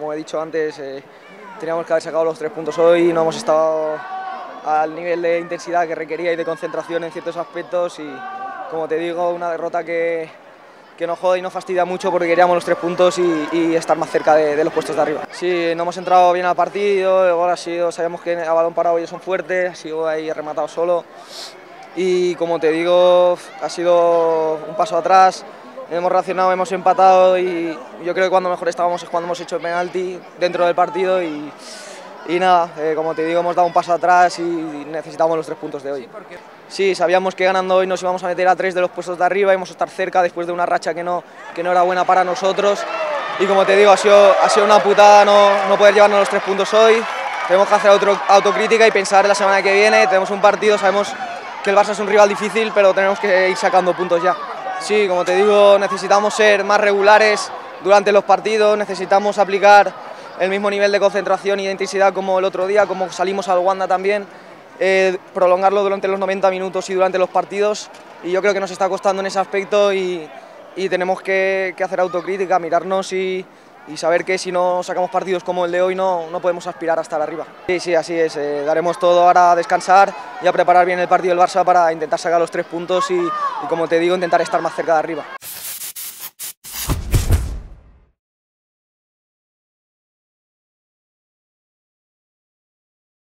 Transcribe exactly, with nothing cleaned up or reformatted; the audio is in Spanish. como he dicho antes, eh, teníamos que haber sacado los tres puntos hoy, no hemos estado al nivel de intensidad que requería y de concentración en ciertos aspectos y, como te digo, una derrota que, que nos jode y nos fastidia mucho porque queríamos los tres puntos y, y estar más cerca de, de los puestos de arriba. Sí, no hemos entrado bien al partido, el gol ha sido, sabemos que a balón parado ellos son fuertes, ha sido ahí rematado solo y, como te digo, ha sido un paso atrás. Hemos reaccionado, hemos empatado y yo creo que cuando mejor estábamos es cuando hemos hecho el penalti dentro del partido y, y nada, eh, como te digo, hemos dado un paso atrás y necesitamos los tres puntos de hoy. Sí, sabíamos que ganando hoy nos íbamos a meter a tres de los puestos de arriba, íbamos a estar cerca después de una racha que no, que no era buena para nosotros y, como te digo, ha sido, ha sido una putada no, no poder llevarnos los tres puntos hoy. Tenemos que hacer otro, autocrítica y pensar en la semana que viene. Tenemos un partido, sabemos que el Barça es un rival difícil, pero tenemos que ir sacando puntos ya. Sí, como te digo, necesitamos ser más regulares durante los partidos, necesitamos aplicar el mismo nivel de concentración y de intensidad como el otro día, como salimos al Wanda también, eh, prolongarlo durante los noventa minutos y durante los partidos, y yo creo que nos está costando en ese aspecto y, y tenemos que, que hacer autocrítica, mirarnos y, y saber que si no sacamos partidos como el de hoy no, no podemos aspirar a estar arriba. Sí, sí, así es, eh, daremos todo ahora a descansar y a preparar bien el partido del Barça para intentar sacar los tres puntos y, y como te digo, intentar estar más cerca de arriba.